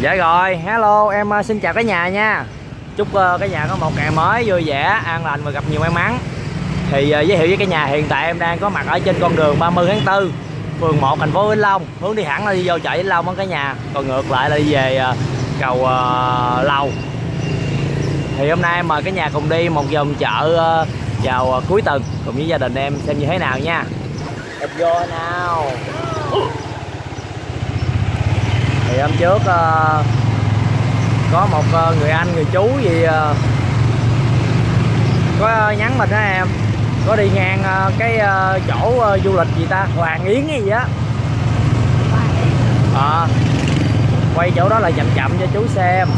Dạ rồi, hello, em xin chào cả nhà nha. Chúc cả nhà có một ngày mới vui vẻ, an lành và gặp nhiều may mắn. Thì giới thiệu với cả nhà, hiện tại em đang có mặt ở trên con đường 30 tháng 4, phường 1, thành phố Vĩnh Long. Hướng đi thẳng là đi vô chợ Vĩnh Long đó cả nhà, còn ngược lại là đi về cầu Lầu. Thì hôm nay em mời cả nhà cùng đi một vòng chợ vào cuối tuần cùng với gia đình em xem như thế nào nha. Em vô nào. Thì hôm trước có một người anh, người chú gì có nhắn mình đó em. Có đi ngang cái chỗ du lịch gì ta, Hoàng Yến hay gì á. Quay chỗ đó là chậm chậm cho chú xem.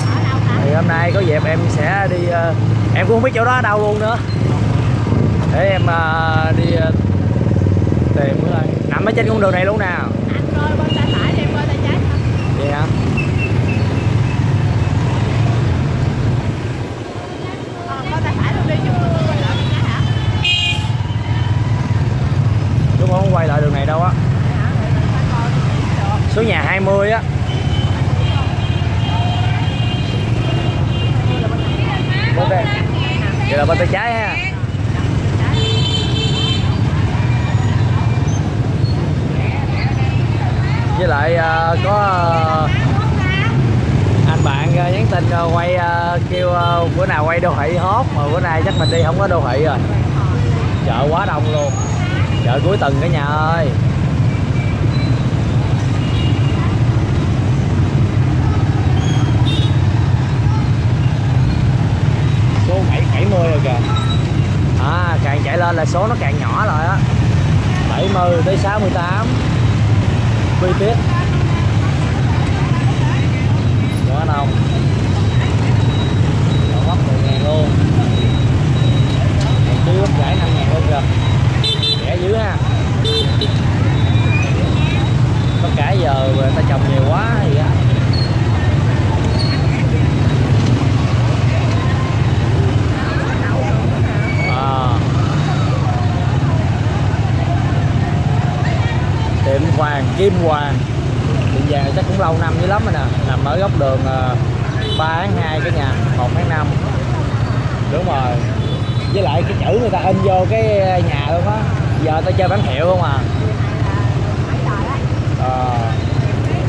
Thì hôm nay có dịp em sẽ đi, em cũng không biết chỗ đó ở đâu luôn nữa. Để em đi tìm. Nằm ở trên con đường này luôn nè. Yeah. Chú không quay lại đường này đâu á. Số nhà 20 á. Vậy là bên tay trái ha. Với lại có anh bạn nhắn tin quay kêu bữa nào quay đô thị hot, mà bữa nay chắc mình đi không có đô thị rồi, chợ quá đông luôn, chợ cuối tuần cả nhà ơi. Số 70 rồi kìa. Càng chạy lên là số nó càng nhỏ rồi á. 70 tới 68 quy tiết quá đông, nó mất 10.000 luôn, chú hút giải 5.000 luôn kìa, rẻ dữ ha. Có cả giờ người ta trồng nhiều quá gì á. Tiệm Hoàng Kim Hoàng tiệm vàng chắc cũng lâu năm dữ lắm rồi nè, nằm ở góc đường 3/2 cái nhà, 1/5 đúng rồi. Với lại cái chữ người ta in vô cái nhà luôn á, giờ tao chơi bán hiệu không à.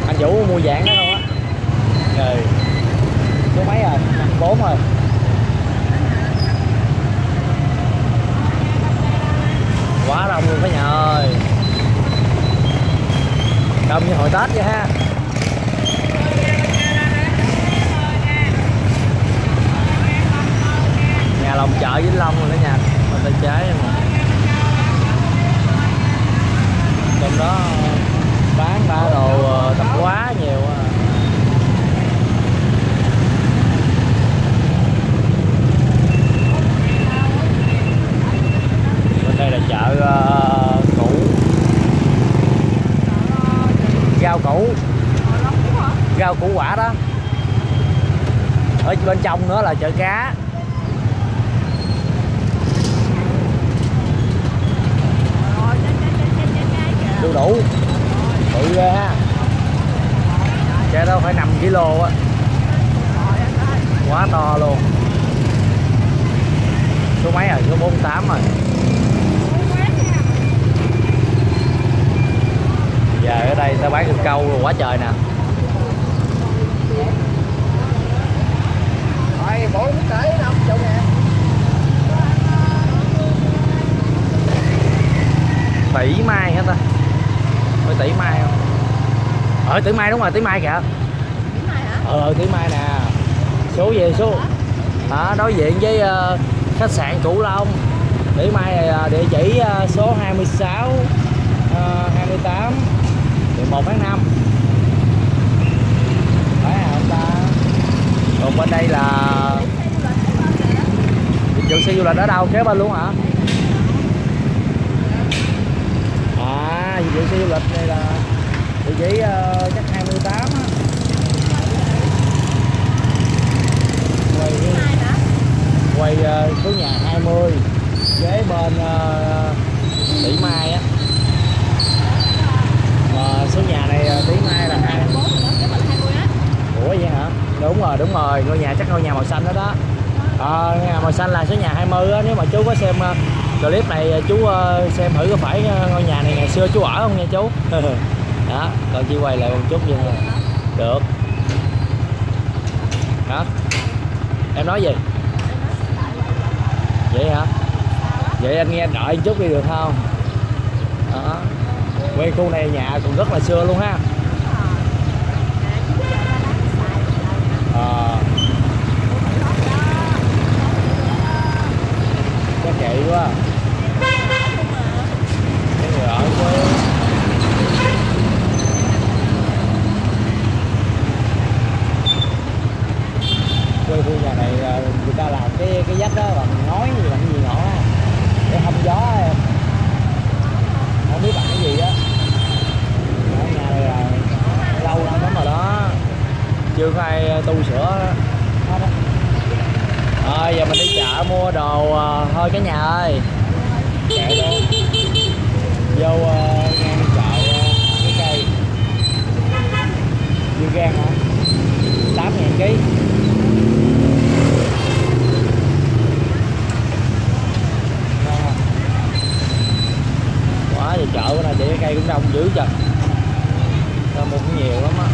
Anh Vũ mua vàng đó luôn á. Rồi số mấy rồi, 4 rồi. Quá đông luôn cả nhà ơi, đông như hồi Tết vậy ha. Nhà lòng chợ Vĩnh Long rồi đó nha, bên tay trái em. Trong đó bán ba đồ tạp hóa nhiều. Bên đây là chợ rau củ quả đó. Ở bên trong nữa là chợ cá. Đủ đủ bự ghê ha. Chợ đâu phải 5 kg á, quá to luôn. Số mấy rồi, số 48 rồi. Giờ ở đây ta bán được câu rồi, quá trời nè. Tỷ Mai hả ta? Phải Tỷ Mai không? Tỷ Mai đúng rồi, Tỷ Mai kìa. Tỷ Mai hả? Tỷ Mai nè. Số về số đối diện với khách sạn Cửu Long. Tỷ Mai là địa chỉ số 26 28 11/5. Phải hả ông ta? Còn bên đây là dịch vụ xe du lịch ở đâu? Kế bên luôn hả? Dịch vụ xe du lịch này là địa chỉ chắc 28 á. Quay số nhà 20 kế bên Tỷ Mai á. Mà số nhà này Tỷ Mai là 24. Ủa vậy đúng rồi, ngôi nhà chắc ngôi nhà màu xanh đó đó. Nhà màu xanh là số nhà 20 á, nếu mà chú có xem clip này chú xem thử có phải ngôi nhà này ngày xưa chú ở không nha chú. Đó, còn chị quay lại một chút vậy nè. Được. Hả? Em nói gì? Vậy hả? Vậy anh nghe đợi chút đi được không? Đó. Nguyên khu này nhà cũng rất là xưa luôn ha. Chắc chạy quá. Cái người ở quá. Quê khu nhà này người ta làm cái vách đó bằng ngói bằng gì nọ để hâm gió em. Không biết bằng cái gì á. Nhà này là lâu lắm rồi đó. Chưa có ai tu sửa đó. Thôi giờ mình đi chợ mua đồ thôi cả nhà ơi. Chạy luôn. Vô ngang chợ cái cây. Dưa gan hả? 8.000 kg. Quá giờ chợ bữa nay chạy cái cây cũng đông dữ trời. Tao mua cũng nhiều lắm á.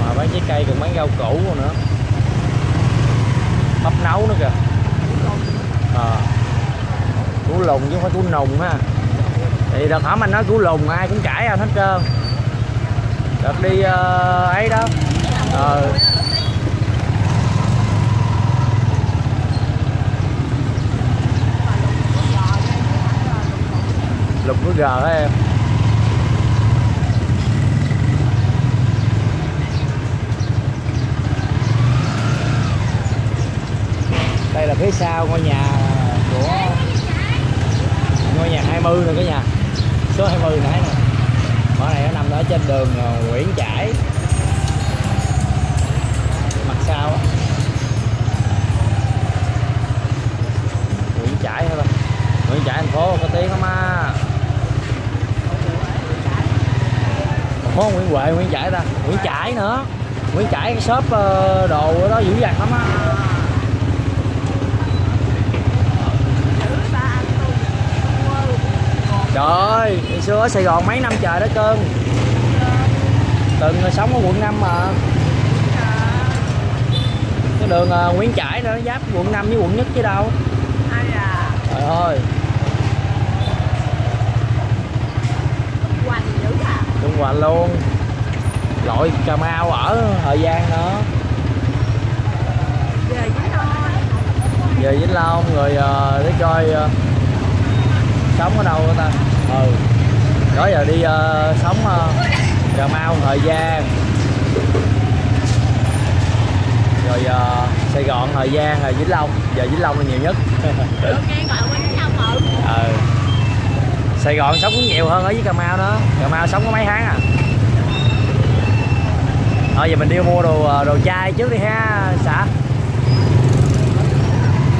Mà bán trái cây còn bán rau củ rồi nữa. Bắp nấu nữa kìa. Củ lùng chứ không phải củ nùng ha. Thì đợt hổm anh nói củ lùng ai cũng cãi hết trơn. Đợt đi ấy đó. Lùng của gờ đó em. Đây là phía sau ngôi nhà của ngôi nhà 20 rồi cả nhà, số 20 nãy nè. Mỏ này nó nằm ở trên đường Nguyễn Trãi mặt sau á. Nguyễn Trãi thôi, Nguyễn Trãi thành phố có tiếng lắm á. Phố Nguyễn Huệ, Nguyễn Trãi ta, Nguyễn Trãi nữa, Nguyễn Trãi cái shop đồ ở đó dữ dằn lắm á. Trời ơi, ngày xưa ở Sài Gòn mấy năm trời đó cưng. Từng sống ở quận 5 mà. Cái đường Nguyễn Trãi đó, nó giáp quận 5 với quận Nhất chứ đâu. Trời ơi. Trung Hoành luôn. Lội Cà Mau ở Hậu Giang nữa. Về Vĩnh Long rồi để coi sống ở đâu đó ta. Đó giờ đi sống Cà Mau Hậu Giang rồi Sài Gòn Hậu Giang rồi Vĩnh Long. Giờ Vĩnh Long là nhiều nhất. Sài Gòn sống cũng nhiều hơn ở với Cà Mau đó. Cà Mau sống có mấy tháng à. Thôi giờ mình đi mua đồ chai trước đi ha xã.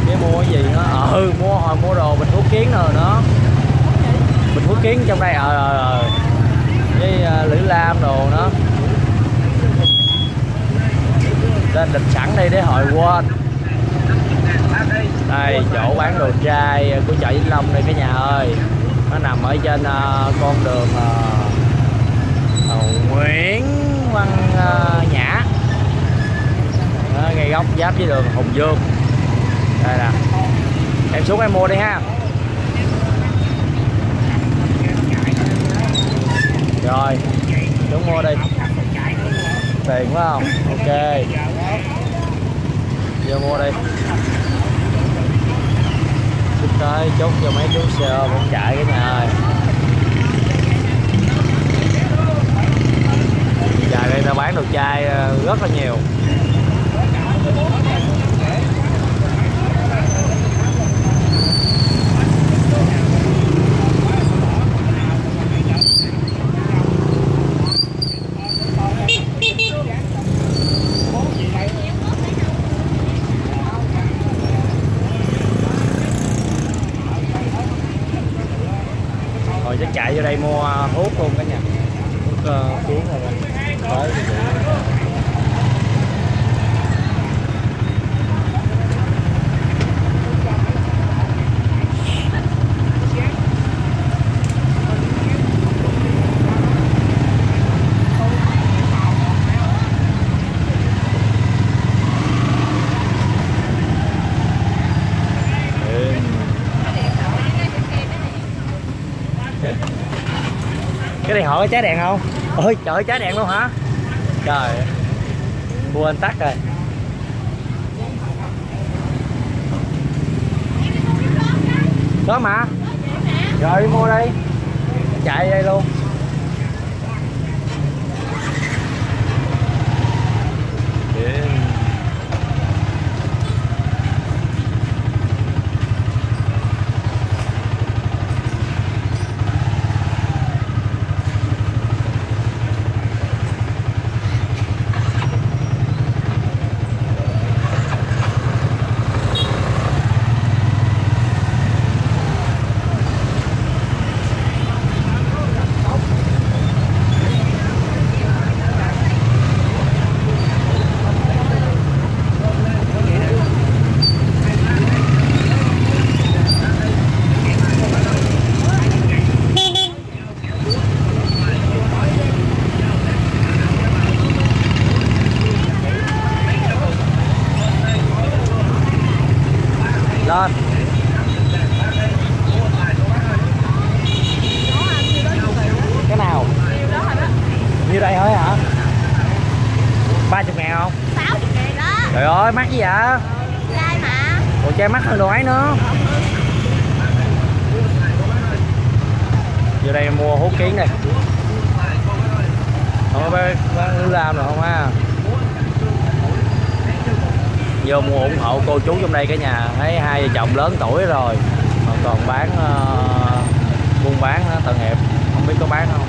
Để mua cái gì nữa. Mua hồi mua đồ Bình Phước Kiến rồi đó. Bình Phước Kiến trong đây với Lữ Lam đồ đó. Lên lịch sẵn đi để hồi quên. Đây chỗ bán đồ chai của chợ Vĩnh Long đây cả nhà ơi. Nó nằm ở trên con đường Nguyễn Văn Nhã. Ngay góc giáp với đường Hùng Vương. Đây nè. Em xuống em mua đi ha. Rồi, xuống mua đi. Tiền phải không? Ok. Vô mua đi. Chút tới chốt cho mấy chú xe ôm cũng chạy cái nhà ơi. Trời đây ta bán đồ chai rất là nhiều. Chạy vô đây mua thuốc luôn cả nhà. Thuốc cuốn rồi. Cái này hỏi cháy đèn không? Ôi trời ơi, cháy đèn luôn hả? Trời, quên tắt rồi. Đó mà. Rồi đi mua đi. Chạy đây luôn. Lên cái nào như đây thôi hả? 30.000 không? 60.000 đó. Trời ơi mắc gì vậy? Trai mà. Ủa trai mắc hơn đồ ấy nữa. Vô đây mua hút kiến này. Không có làm được không ha? Vô mua ủng hộ cô chú trong đây cả nhà, thấy hai vợ chồng lớn tuổi rồi mà còn bán buôn bán tận hẹp, không biết có bán không.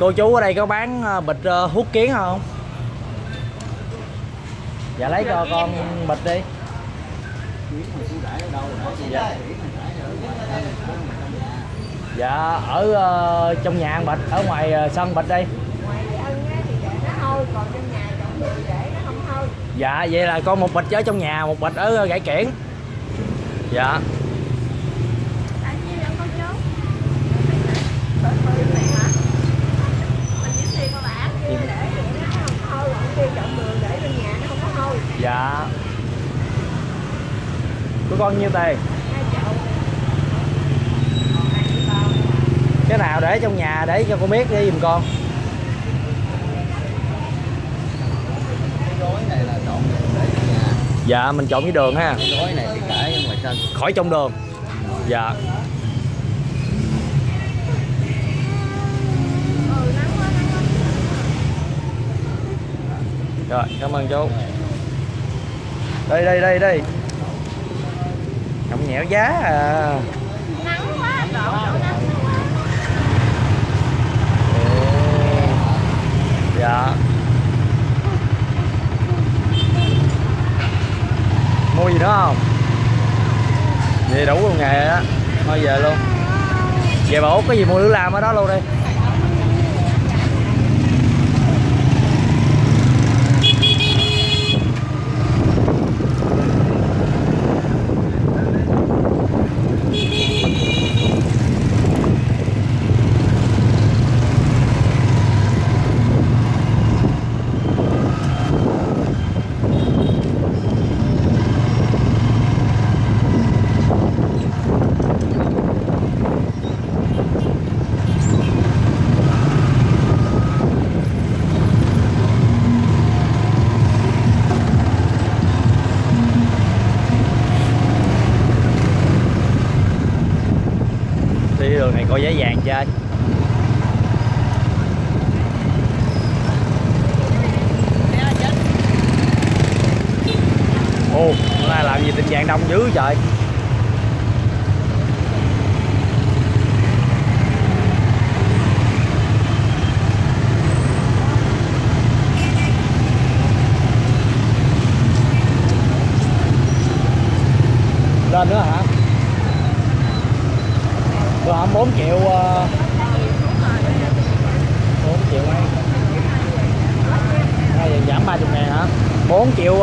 Cô chú ở đây có bán bịch hút kiến không? Dạ lấy cho con bịch đi. Dạ ở trong nhà ăn bịch, ở ngoài sân bịch đi. Còn trong nhà còn người để nó không thôi. Dạ vậy là con một bịch ở trong nhà, một bịch ở Gãi Kiển. Dạ. Dạ. Của con nhiêu tiền? 2 triệu. Cái nào để trong nhà để cho con biết đi giùm con. Dạ mình trộn với đường ha. Cái này thì cãi ở ngoài sân. Khỏi trong đường. Dạ. Rồi, cảm ơn chú. Đây đây đây đây. Không nhẽo giá à. Nắng quá, đổ nắng quá. Dạ. Mua gì nữa không? Vậy đủ luôn ngày đó. Thôi về luôn. Về bà Út có gì mua lưỡi lam ở đó luôn đi. Đường này coi giá vàng chơi. Ô, nay làm gì tình trạng đông dữ trời. Lên nữa hả? 4 triệu 4 triệu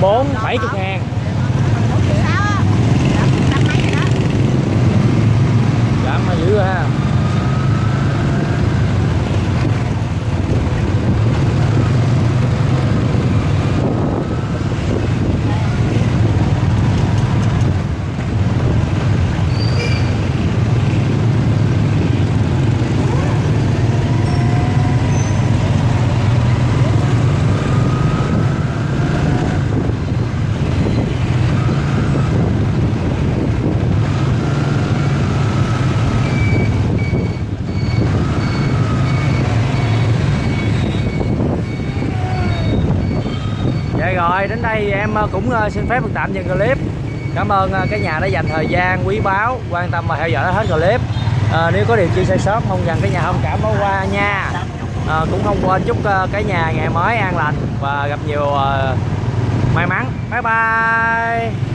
470 ngàn. Giảm mà dữ rồi ha. Rồi đến đây em cũng xin phép được tạm dừng clip. Cảm ơn cả nhà đã dành thời gian quý báu quan tâm và theo dõi đến hết clip. Nếu có điều chia sẻ sót mong rằng cả nhà thông cảm bỏ qua nha. Cũng không quên chúc cả nhà ngày mới an lành và gặp nhiều may mắn. Bye bye.